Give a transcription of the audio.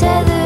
tether.